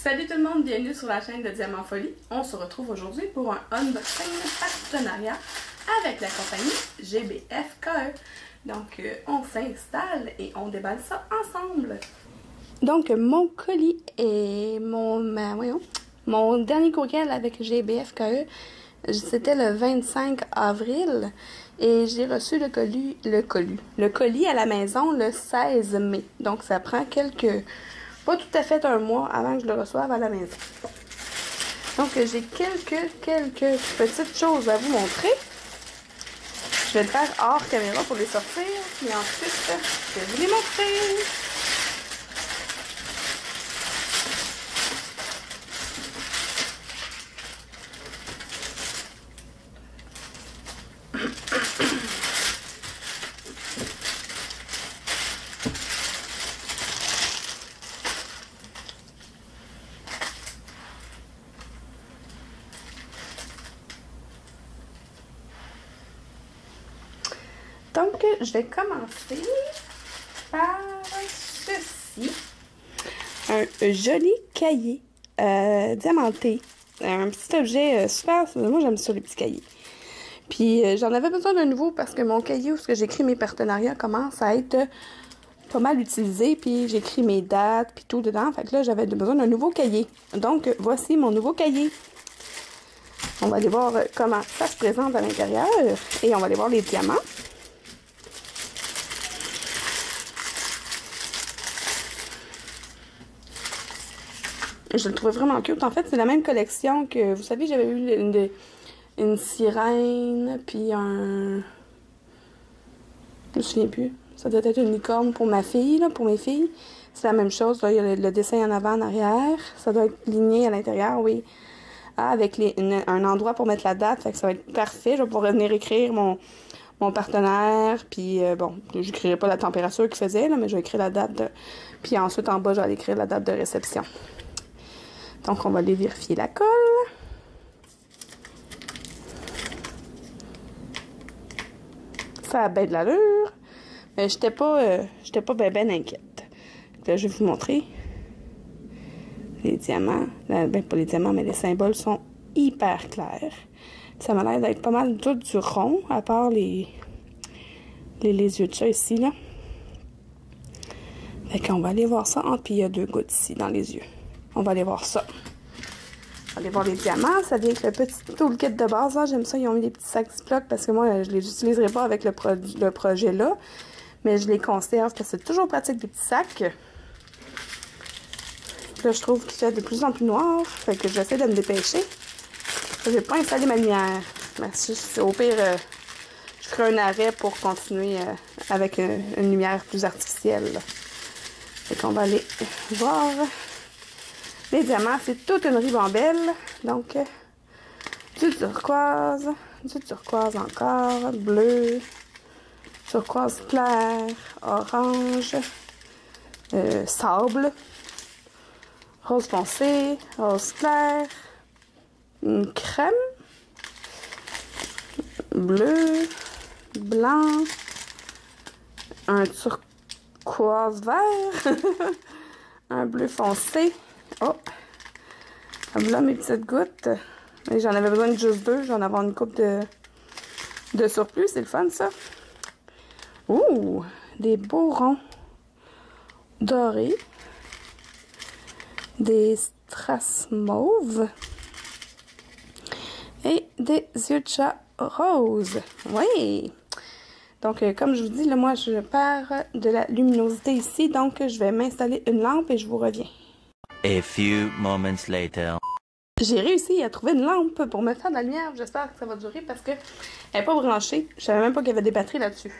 Salut tout le monde, bienvenue sur la chaîne de Diamenfolie. On se retrouve aujourd'hui pour un unboxing partenariat avec la compagnie GBFKE. Donc on s'installe et on déballe ça ensemble. Donc mon colis et mon dernier courriel avec GBFKE, c'était le 25 avril et j'ai reçu le colis à la maison le 16 mai. Donc ça prend pas tout à fait un mois avant que je le reçoive à la maison. Donc j'ai quelques petites choses à vous montrer. Je vais le faire hors caméra pour les sortir, puis ensuite je vais vous les montrer. Donc, je vais commencer par ceci. Un joli cahier diamanté. Un petit objet super. Moi, j'aime ça, les petits cahiers. Puis, j'en avais besoin d'un nouveau parce que mon cahier où j'écris mes partenariats commence à être pas mal utilisé. Puis, j'écris mes dates, puis tout dedans. Fait que là, j'avais besoin d'un nouveau cahier. Donc, voici mon nouveau cahier. On va aller voir comment ça se présente à l'intérieur. Et on va aller voir les diamants. Je le trouvais vraiment cute. En fait, c'est la même collection que... Vous savez, j'avais eu une sirène, puis un... Je me souviens plus. Ça devait être une licorne pour ma fille, là, pour mes filles. C'est la même chose. Là, il y a le dessin en avant, en arrière. Ça doit être ligné à l'intérieur, oui. Ah, avec un endroit pour mettre la date. Fait que ça va être parfait. Je vais pouvoir venir écrire mon partenaire. Puis, bon, je n'écrirai pas la température qu'il faisait, là, mais je vais écrire la date. Puis ensuite, en bas, je vais aller écrire la date de réception. Donc, on va aller vérifier la colle. Ça a bien de l'allure. Mais j'étais pas, ben inquiète. Là, je vais vous montrer. Les diamants. Là, ben, pas les diamants, mais les symboles sont hyper clairs. Ça m'a l'air d'être pas mal tout du rond, à part les yeux de chat ici, là. Fait qu'on va aller voir ça. Ah, puis il y a deux gouttes ici, dans les yeux. On va aller voir ça. On va aller voir les diamants. Ça vient avec le petit toolkit de base. J'aime ça, ils ont mis des petits sacs Ziploc parce que moi, je ne les utiliserai pas avec le projet là. Mais je les conserve parce que c'est toujours pratique des petits sacs. Là, je trouve qu'il fait de plus en plus noir. Fait que j'essaie de me dépêcher. Je n'ai pas installé ma lumière. Au pire, je ferai un arrêt pour continuer avec une lumière plus artificielle. Là. Fait qu'on va aller voir... Les diamants, c'est toute une ribambelle. Donc, du turquoise encore, bleu, turquoise clair, orange, sable, rose foncé, rose clair, une crème, bleu, blanc, un turquoise vert, un bleu foncé. Oh! Voilà mes petites gouttes. J'en avais besoin de juste deux. J'en avais une coupe de surplus. C'est le fun, ça. Ouh! Des beaux ronds dorés. Des strass mauves. Et des yeux de chat roses. Oui! Donc, comme je vous dis, là, moi, je pars de la luminosité ici. Donc, je vais m'installer une lampe et je vous reviens. A few moments later. J'ai réussi à trouver une lampe pour me faire de la lumière. J'espère que ça va durer parce qu'elle n'est pas branchée. Je savais même pas qu'il y avait des batteries là-dessus.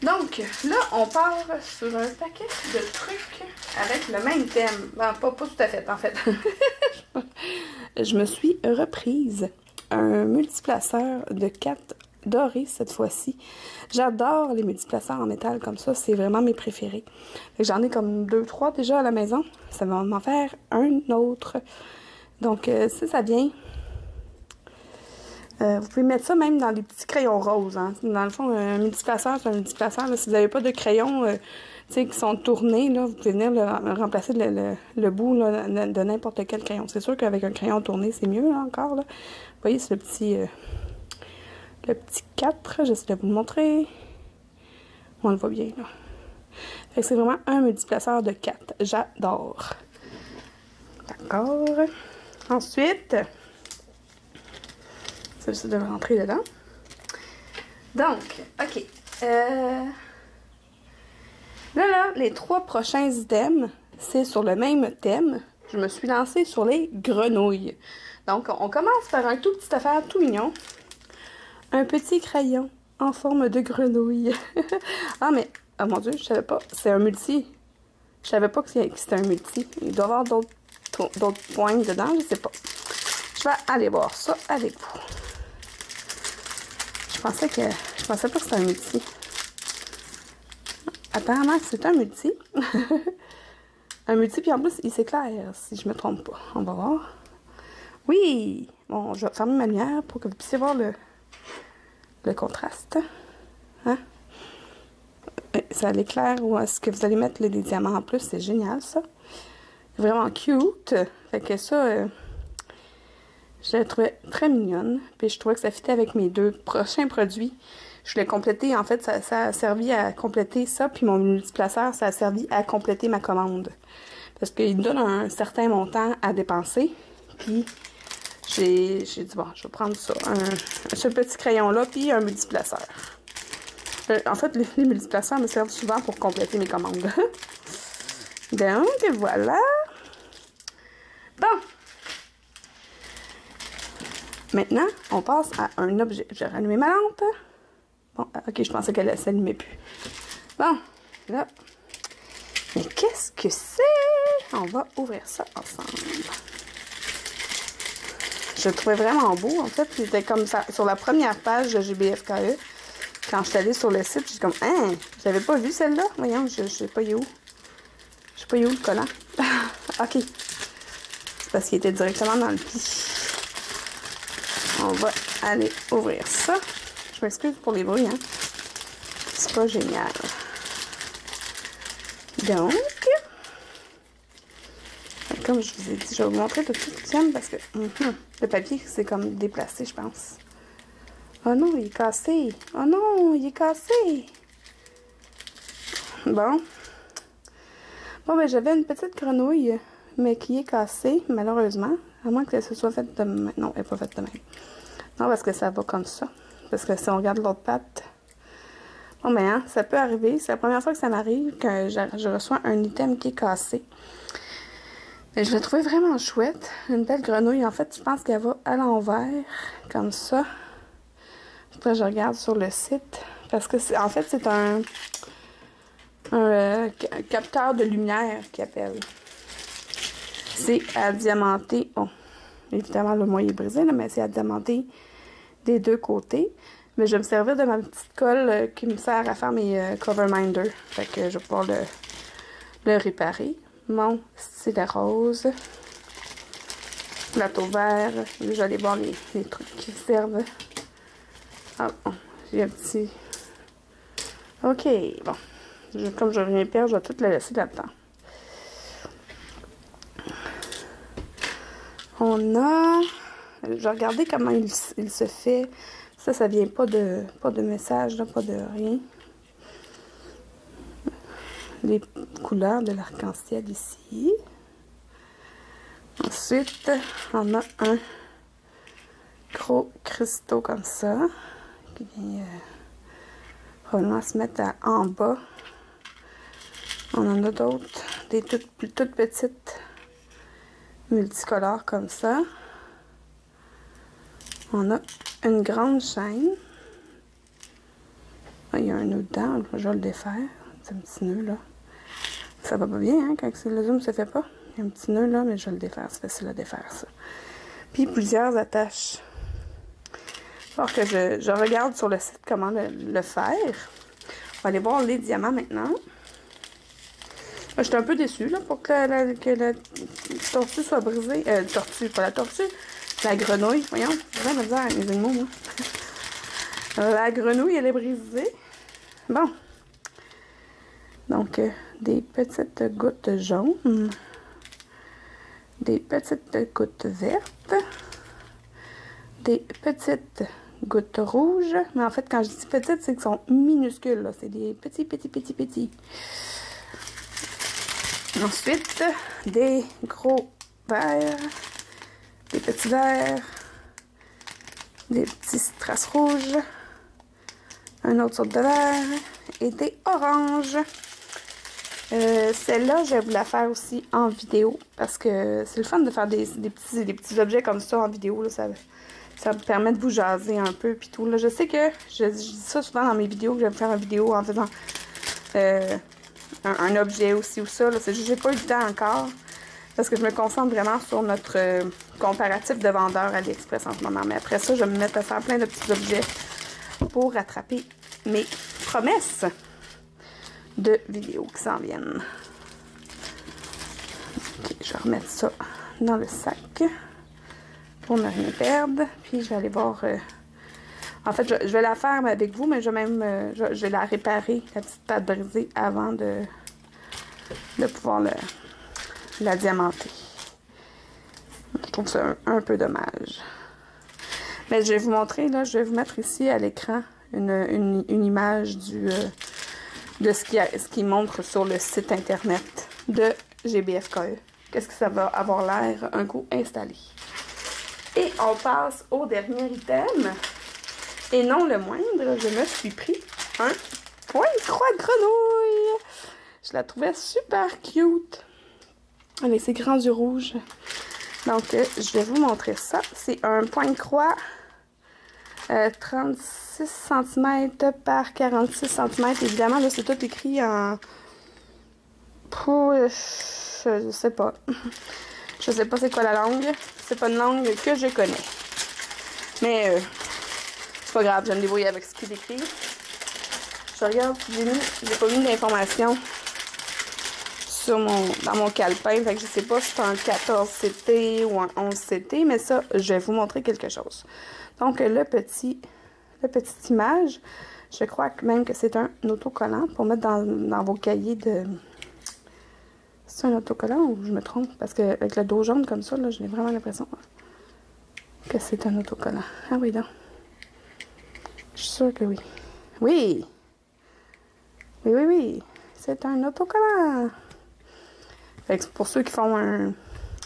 Donc, là, on part sur un paquet de trucs avec le même thème. Bon, pas tout à fait, en fait. Je me suis reprise un multiplaceur de 4 doré cette fois-ci. J'adore les multiplaceurs en métal comme ça. C'est vraiment mes préférés. J'en ai comme 2-3 déjà à la maison. Ça va m'en faire un autre. Donc, ça vient Vous pouvez mettre ça même dans les petits crayons roses. Hein. Dans le fond, un multiplaceur, c'est un multiplaceur. Là. Si vous n'avez pas de crayons qui sont tournés, là, vous pouvez venir remplacer le bout là, de n'importe quel crayon. C'est sûr qu'avec un crayon tourné, c'est mieux là, encore. Là. Vous voyez, c'est le petit 4. J'essaie de vous le montrer. On le voit bien. Là. C'est vraiment un multiplaceur de 4. J'adore. D'accord. Ensuite, c'est juste de rentrer dedans. Donc, OK. Là, les 3 prochains items, c'est sur le même thème. Je me suis lancée sur les grenouilles. Donc, on commence par un tout petit affaire tout mignon. Un petit crayon en forme de grenouille. Ah, mais... Oh mon Dieu, je savais pas. C'est un multi. Je savais pas que c'était un multi. Il doit y avoir d'autres points dedans, je sais pas. Je vais aller voir ça avec vous. Je pensais pas que c'était un multi. Apparemment, c'est un multi. Un multi, puis en plus, il s'éclaire, si je me trompe pas. On va voir. Oui! Bon, je vais fermer ma lumière pour que vous puissiez voir le contraste. Hein? Ça l'éclaire ou est-ce que vous allez mettre des diamants en plus? C'est génial, ça. Vraiment cute. Fait que ça, je la trouvais très mignonne. Puis je trouvais que ça fitait avec mes 2 prochains produits. Je l'ai complété. En fait, ça a servi à compléter ça. Puis mon multiplaceur, ça a servi à compléter ma commande. Parce qu'il me donne un certain montant à dépenser. Puis j'ai dit, bon, je vais prendre ça. Ce petit crayon-là, puis un multiplaceur. En fait, les multiplaceurs me servent souvent pour compléter mes commandes. Donc, voilà. Bon. Maintenant, on passe à un objet. Je vais rallumer ma lampe. Bon, OK, je pensais qu'elle ne s'allumait plus. Bon, là. Mais qu'est-ce que c'est? On va ouvrir ça ensemble. Je le trouvais vraiment beau, en fait. C'était comme ça, sur la première page de GBFKE. Quand je suis allée sur le site, je suis comme, hein, je n'avais pas vu celle-là. Voyons, je ne sais pas où. Je sais pas où le collant. OK. C'est parce qu'il était directement dans le pli. On va aller ouvrir ça. Je m'excuse pour les bruits, hein. C'est pas génial. Donc, comme je vous ai dit, je vais vous montrer tout de suite parce que le papier s'est comme déplacé, je pense. Oh non, il est cassé. Oh non, il est cassé. Bon. Bon, ben j'avais une petite grenouille, mais qui est cassée, malheureusement. À moins que ce soit faite de même. Non, elle n'est pas faite de même. Non, parce que ça va comme ça. Parce que si on regarde l'autre patte... Bon, ben, hein, ça peut arriver. C'est la première fois que ça m'arrive que je reçois un item qui est cassé. Mais je l'ai trouvé vraiment chouette. Une belle grenouille. En fait, je pense qu'elle va à l'envers, comme ça. Après, je regarde sur le site. Parce que, en fait, c'est un capteur de lumière qui appelle. C'est à diamanter. Bon, évidemment, le moyen est brisé, là, mais c'est à diamanter des 2 côtés. Mais je vais me servir de ma petite colle qui me sert à faire mes CoverMinder. Fait que je vais pouvoir le réparer. Mon stylet rose. Plateau vert. Je vais aller voir les trucs qui servent. Ah, bon, j'ai un petit... OK, bon. Comme je viens perdre, je vais tout le laisser là-dedans. On a... Je vais regarder comment il se fait. Ça vient pas de message, là, pas de rien. Les couleurs de l'arc-en-ciel ici. Ensuite, on a un gros cristaux comme ça. Qui vient probablement se mettre en bas. On en a d'autres, des toutes petites multicolores comme ça. On a une grande chaîne. Là, il y a un nœud dedans, je vais le défaire. C'est un petit nœud là. Ça va pas bien hein, quand le zoom se fait pas. Il y a un petit nœud là, mais je vais le défaire, c'est facile à défaire ça. Puis plusieurs attaches. Alors que je regarde sur le site comment le faire. On va aller voir les diamants maintenant. Je suis un peu déçue là, pour que la tortue soit brisée. Pas la tortue. La grenouille, voyons, j'ai la misère à mes animaux, moi. La grenouille, elle est brisée. Bon. Donc, des petites gouttes jaunes. Des petites gouttes vertes. Des petites gouttes rouges. Mais en fait, quand je dis petites, c'est qu'elles sont minuscules. C'est des petits. Ensuite, des gros verres. Des petits verres, des petites traces rouges, une autre sorte de verre et des oranges. Celle-là, je vais vous la faire aussi en vidéo parce que c'est le fun de faire des petits objets comme ça en vidéo. Là, ça me permet de vous jaser un peu puis tout. Là, je sais que je dis ça souvent dans mes vidéos, que je vais faire une vidéo en faisant un objet aussi ou ça. C'est juste que j'ai pas eu le temps encore. Parce que je me concentre vraiment sur notre comparatif de vendeurs AliExpress en ce moment. Mais après ça, je vais me mettre à faire plein de petits objets pour rattraper mes promesses de vidéos qui s'en viennent. Ok, je vais remettre ça dans le sac pour ne rien perdre. Puis je vais aller voir... En fait, je vais la faire avec vous, mais je vais même... je vais la réparer, la petite pâte brisée, avant de pouvoir le... la diamantée. Je trouve ça un peu dommage. Mais je vais vous montrer, là, je vais vous mettre ici à l'écran une image de ce qui montre sur le site internet de GBFKE. Qu'est-ce que ça va avoir l'air un coup installé. Et on passe au dernier item. Et non le moindre, je me suis pris un point de croix grenouille. Je la trouvais super cute. Avec ses grands yeux rouges. Donc, je vais vous montrer ça. C'est un point de croix 36 cm par 46 cm. Évidemment, là, c'est tout écrit en... je sais pas. Je sais pas c'est quoi la langue. C'est pas une langue que je connais. Mais, c'est pas grave, je vais me débrouiller avec ce qui est écrit. Je regarde, j'ai pas mis d'informations. Dans mon calepin, fait que je sais pas si c'est un 14 CT ou un 11 CT, mais ça, je vais vous montrer quelque chose. Donc, la petite image, je crois même que c'est un autocollant pour mettre dans vos cahiers de... C'est un autocollant ou je me trompe? Parce que avec le dos jaune comme ça, là, j'ai vraiment l'impression que c'est un autocollant. Ah oui, donc. Je suis sûre que oui. Oui! Oui, oui, oui! C'est un autocollant! Fait que pour ceux qui font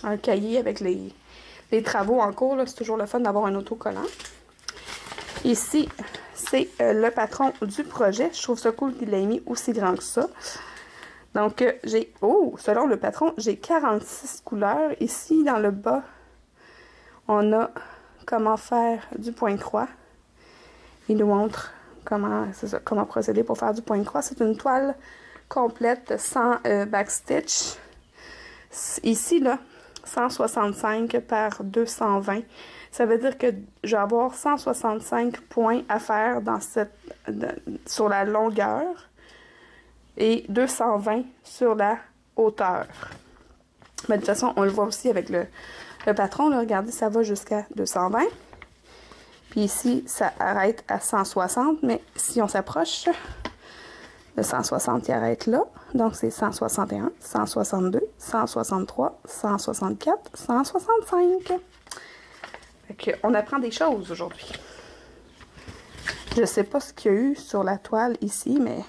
un cahier avec les travaux en cours, c'est toujours le fun d'avoir un autocollant. Ici, c'est le patron du projet. Je trouve ça cool qu'il l'ait mis aussi grand que ça. Donc, j'ai... Oh! Selon le patron, j'ai 46 couleurs. Ici, dans le bas, on a comment faire du point de croix. Il nous montre comment procéder pour faire du point de croix. C'est une toile complète sans backstitch. Ici, là, 165 par 220. Ça veut dire que je vais avoir 165 points à faire sur la longueur et 220 sur la hauteur. Mais de toute façon, on le voit aussi avec le patron. Là, regardez, ça va jusqu'à 220. Puis ici, ça arrête à 160. Mais si on s'approche, le 160, il arrête là. Donc, c'est 161, 162, 163, 164, 165. Fait qu'on apprend des choses aujourd'hui. Je sais pas ce qu'il y a eu sur la toile ici, mais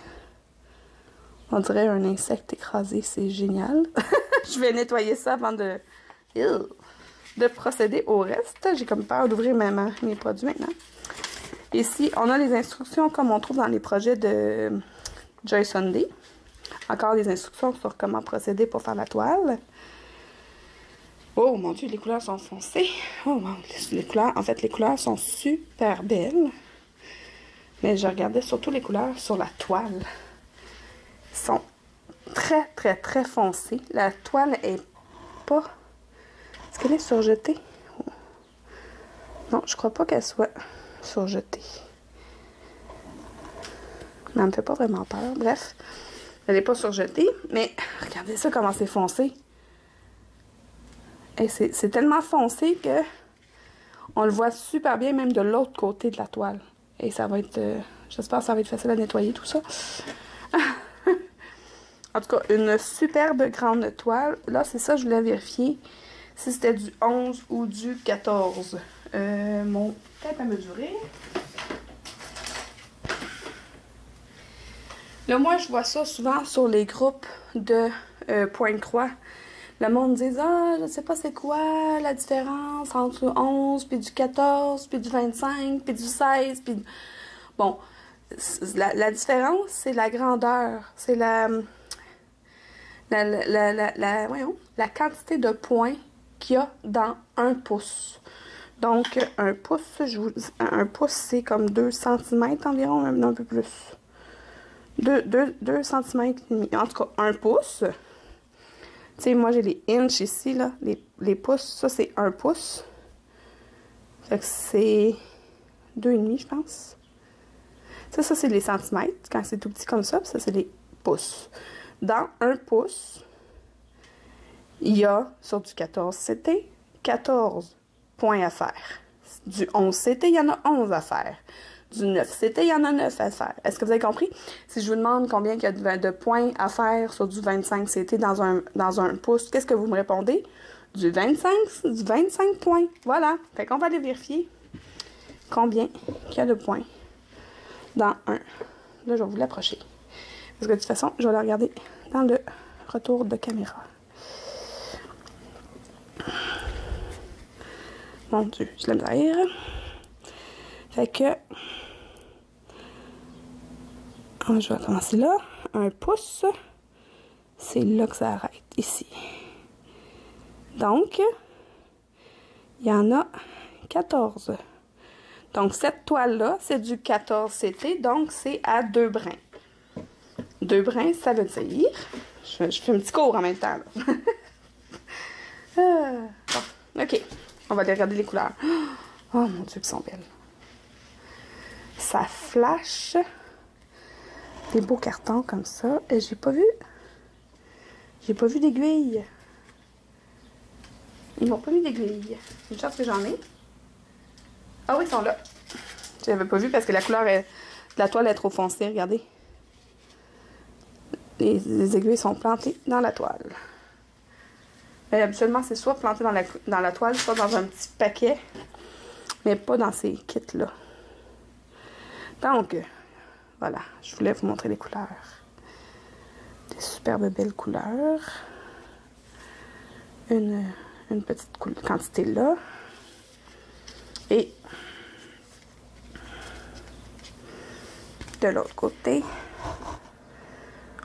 on dirait un insecte écrasé. C'est génial. Je vais nettoyer ça avant de procéder au reste. J'ai comme peur d'ouvrir mes produits maintenant. Ici, on a les instructions comme on trouve dans les projets de Joy Sunday. Encore des instructions sur comment procéder pour faire la toile. Oh mon Dieu, les couleurs sont foncées. Oh mon Dieu, les couleurs sont super belles. Mais je regardais surtout les couleurs sur la toile. Elles sont très foncées. La toile est pas... Est-ce qu'elle est surjetée? Oh. Non, je crois pas qu'elle soit surjetée. Mais elle me fait pas vraiment peur. Bref, elle n'est pas surjetée, mais regardez ça comment c'est foncé. Et c'est tellement foncé que On le voit super bien même de l'autre côté de la toile. Et ça va être... j'espère que ça va être facile à nettoyer tout ça. En tout cas, une superbe grande toile. Là, c'est ça, je voulais vérifier si c'était du 11 ou du 14. Mon tape à mesurer. Là, moi, je vois ça souvent sur les groupes de points de croix. Le monde dit « Ah, je ne sais pas c'est quoi la différence entre le 11, puis du 14, puis du 25, puis du 16, puis... » Bon, la différence, c'est la grandeur, c'est la quantité de points qu'il y a dans un pouce. Donc, un pouce, c'est comme 2 cm environ, même un peu plus. 2 cm et demi. En tout cas, un pouce. Tu sais, moi, j'ai les inches ici, là. Les pouces, ça, c'est un pouce. Fait que c'est 2,5, je pense. Ça, c'est les centimètres, quand c'est tout petit comme ça. Puis ça, c'est les pouces. Dans un pouce, il y a, sur du 14 CT, 14 points à faire. Du 11 CT, il y en a 11 à faire. Du 9 CT, il y en a 9 à faire. Est-ce que vous avez compris? Si je vous demande combien il y a de points à faire sur du 25 CT dans un pouce, qu'est-ce que vous me répondez? Du 25 points. Voilà. Fait qu'on va aller vérifier combien il y a de points dans un. Là, je vais vous l'approcher. Parce que de toute façon, je vais le regarder dans le retour de caméra. Mon Dieu, je l'aime d'ailleurs. Fait que, je vais commencer là, un pouce, c'est là que ça arrête, ici. Donc, il y en a 14. Donc, cette toile-là, c'est du 14 CT, donc c'est à 2 brins. 2 brins, ça veut dire, je fais un petit cours en même temps, là. Bon, ok, on va aller regarder les couleurs. Oh mon Dieu, elles sont belles. Ça flash. Des beaux cartons comme ça. Et j'ai pas vu. J'ai pas vu d'aiguille. Ils m'ont pas mis d'aiguille. Une chance que j'en ai. Ah oui, ils sont là. Je l'avais pas vu parce que la couleur de la toile est trop foncée. Regardez. Les aiguilles sont plantées dans la toile. Mais habituellement, c'est soit planté dans la toile, soit dans un petit paquet. Mais pas dans ces kits-là. Donc, voilà, je voulais vous montrer les couleurs. Des superbes belles couleurs. Une petite quantité là. Et de l'autre côté,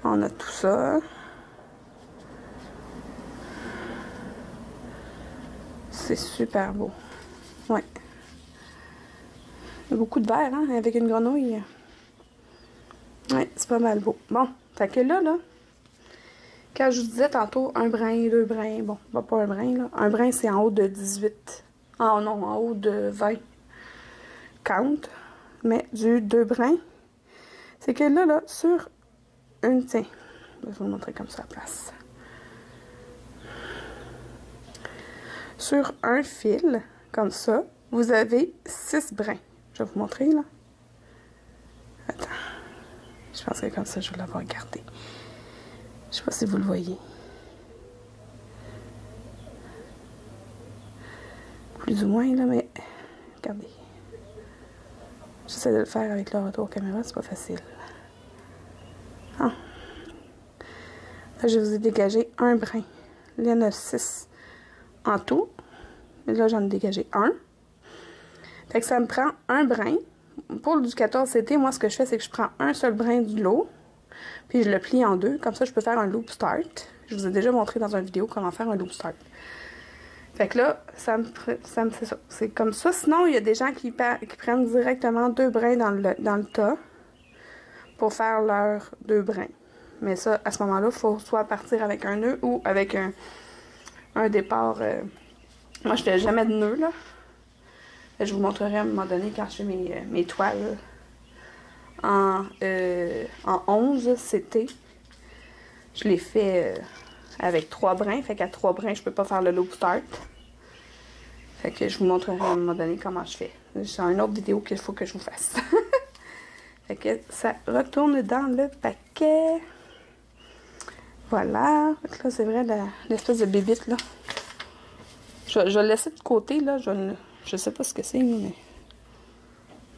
on a tout ça. C'est super beau. Ouais. Beaucoup de verre, hein, avec une grenouille. Ouais, c'est pas mal beau. Bon, fait que là, quand je vous disais tantôt, un brin, deux brins, bon, pas un brin, là. Un brin, c'est en haut de 18. Ah non, en haut de 20. Count. Mais du deux brins, c'est que là, sur une, tiens, je vais vous le montrer comme ça à la place. Sur un fil, comme ça, vous avez 6 brins. Je vais vous montrer, là. Attends. Je pense que comme ça, je vais l'avoir gardé. Je sais pas si vous le voyez. Plus ou moins, là, mais... Regardez. J'essaie de le faire avec le retour caméra, c'est pas facile. Ah. Là, je vous ai dégagé un brin. Il y en a 6 en tout. Mais là, j'en ai dégagé un. Fait que ça me prend un brin. Pour le du 14 CT, moi, ce que je fais, c'est que je prends un seul brin du lot, puis je le plie en deux. Comme ça, je peux faire un loop start. Je vous ai déjà montré dans une vidéo comment faire un loop start. Fait que là, c'est ça. C'est comme ça. Sinon, il y a des gens qui prennent directement 2 brins dans le tas pour faire leurs 2 brins. Mais ça, à ce moment-là, il faut soit partir avec un nœud ou avec un départ. Moi, je fais jamais de nœud, là. Je vous montrerai à un moment donné quand je fais mes toiles en 11 CT. Je les fais avec 3 brins. Fait qu'à 3 brins, je peux pas faire le loop start. Fait que je vous montrerai à un moment donné comment je fais. C'est une autre vidéo qu'il faut que je vous fasse. Fait que ça retourne dans le paquet. Voilà. Là, c'est vrai, l'espèce de bébite, là. Je vais le laisser de côté, là. Je sais pas ce que c'est, mais...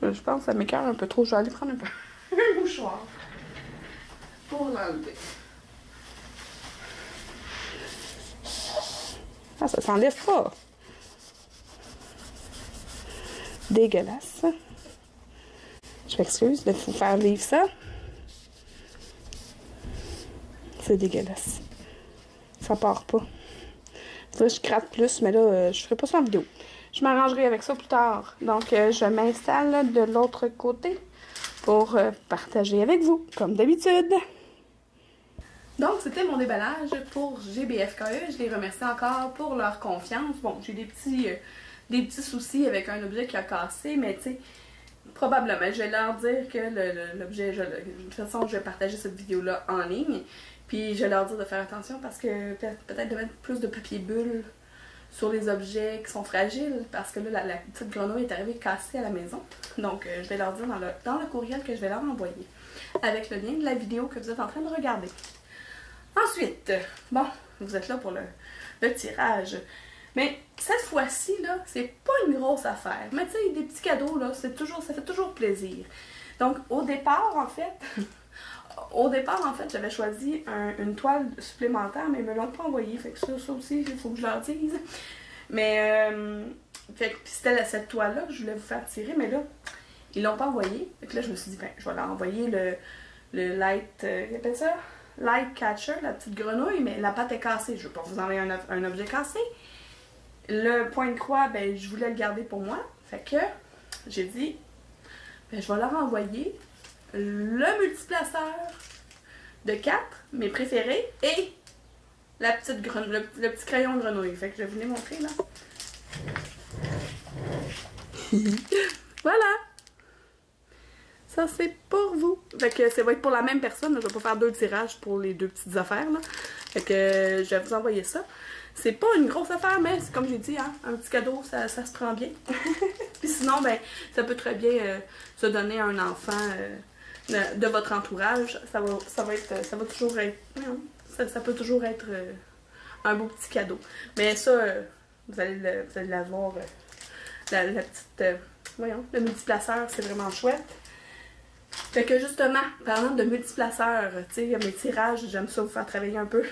Je pense que ça m'écœure un peu trop. Je vais aller prendre un peu un mouchoir pour l'enlever. Ah, ça s'enlève pas! Dégueulasse. Je m'excuse de vous faire vivre ça. C'est dégueulasse. Ça part pas. Faudrait que je gratte plus, mais là, je ferai pas ça en vidéo. Je m'arrangerai avec ça plus tard. Donc, je m'installe de l'autre côté pour partager avec vous, comme d'habitude. Donc, c'était mon déballage pour GBFKE. Je les remercie encore pour leur confiance. Bon, j'ai des petits soucis avec un objet qui a cassé, mais tu sais, probablement, je vais leur dire que l'objet, de toute façon, je vais partager cette vidéo-là en ligne. Puis, je vais leur dire de faire attention parce que peut-être de mettre plus de papier bulle sur les objets qui sont fragiles, parce que là, la petite grenouille est arrivée cassée à la maison. Donc, je vais leur dire dans le courriel que je vais leur envoyer, avec le lien de la vidéo que vous êtes en train de regarder. Ensuite, bon, vous êtes là pour le tirage. Mais cette fois-ci, là, c'est pas une grosse affaire. Mais tu sais, des petits cadeaux, là, ça fait toujours plaisir. Donc, au départ, en fait, j'avais choisi une toile supplémentaire, mais ils me l'ont pas envoyée. Fait que ça aussi, il faut que je leur dise. Mais, fait que c'était cette toile-là que je voulais vous faire tirer, mais là, ils l'ont pas envoyée. Fait que là, je me suis dit, ben, je vais leur envoyer le light, qu'est-ce qu'on appelle ça? Light catcher, la petite grenouille, mais la patte est cassée. Je veux pas vous envoyer un objet cassé. Le point de croix, ben, je voulais le garder pour moi. Fait que j'ai dit, ben, je vais leur envoyer le multiplaceur de 4, mes préférés, et la petite le petit crayon grenouille. Fait que je vais vous les montrer, là. Voilà! Ça, c'est pour vous. Fait que ça va être pour la même personne. Je vais pas faire deux tirages pour les deux petites affaires, là. Fait que je vais vous envoyer ça. C'est pas une grosse affaire, mais c'est comme j'ai dit, hein, un petit cadeau, ça se prend bien. Puis sinon, ben, ça peut très bien se donner à un enfant de votre entourage. Ça peut toujours être un beau petit cadeau. Mais ça, vous allez l'avoir. La petite, voyons, le multiplaceur, c'est vraiment chouette. Fait que justement, parlant de multiplaceurs, tu sais, mes tirages, j'aime ça vous faire travailler un peu.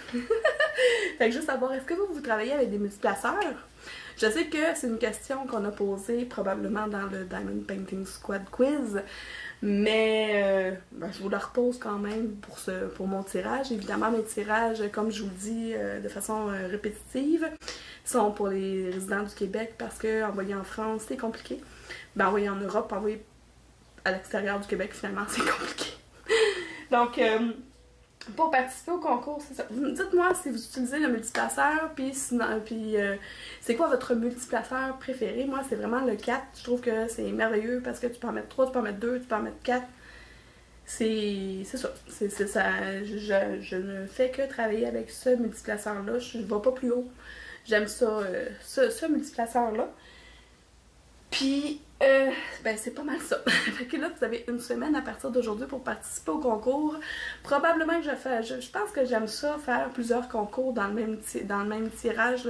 Fait que juste savoir, est-ce que vous travaillez avec des multiplaceurs? Je sais que c'est une question qu'on a posée probablement dans le Diamond Painting Squad Quiz, mais ben, je vous la repose quand même pour mon tirage. Évidemment, mes tirages, comme je vous le dis de façon répétitive, sont pour les résidents du Québec parce que envoyer en France, c'est compliqué. Ben, envoyer en Europe, envoyer à l'extérieur du Québec, finalement, c'est compliqué. Donc, pour participer au concours, c'est ça. Dites-moi si vous utilisez le multiplaceur, puis c'est quoi votre multiplaceur préféré. Moi, c'est vraiment le 4. Je trouve que c'est merveilleux parce que tu peux en mettre 3, tu peux en mettre 2, tu peux en mettre 4. C'est ça. C'est ça. Je ne fais que travailler avec ce multiplaceur-là. Je ne vais pas plus haut. J'aime ça, ce multiplaceur-là. Puis, ben c'est pas mal ça. Fait que là, vous avez une semaine à partir d'aujourd'hui pour participer au concours. Probablement que je pense que j'aime ça, faire plusieurs concours dans le même tirage.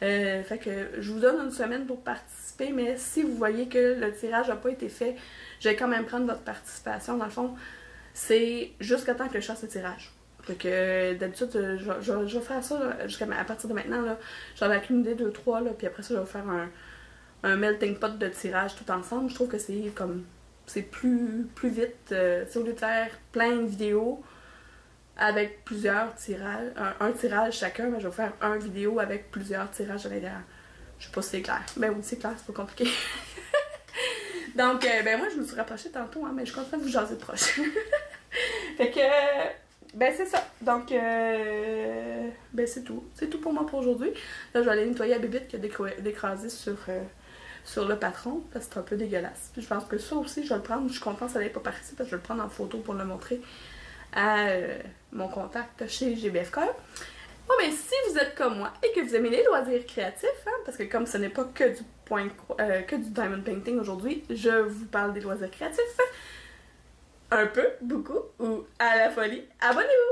Fait que je vous donne une semaine pour participer, mais si vous voyez que le tirage n'a pas été fait, je vais quand même prendre votre participation. Dans le fond, c'est jusqu'à temps que je fasse le tirage. Fait que d'habitude, je vais faire ça à partir de maintenant. J'en ai accumulé 2-3, puis après ça, je vais faire un melting pot de tirage tout ensemble. Je trouve que c'est comme... c'est plus vite. Au lieu de faire plein de vidéos avec plusieurs tirages, un tirage chacun, mais je vais faire un vidéo avec plusieurs tirages à l'intérieur. Je sais pas si c'est clair. Ben oui, c'est clair, c'est pas compliqué. Donc, ben moi, je me suis rapprochée tantôt, hein, mais je suis contente de vous jaser proche. Fait que... ben c'est ça. Donc, ben c'est tout. C'est tout pour moi pour aujourd'hui. Là, je vais aller nettoyer la bébite qui a décrasé sur le patron, parce que c'est un peu dégueulasse. Puis je pense que ça aussi, je vais le prendre. Je suis contente que ça n'allait pas partir, parce que je vais le prendre en photo pour le montrer à mon contact chez GBFK. Bon, mais si vous êtes comme moi et que vous aimez les loisirs créatifs, hein, parce que comme ce n'est pas que du, que du diamond painting aujourd'hui, je vous parle des loisirs créatifs, un peu, beaucoup ou à la folie, abonnez-vous!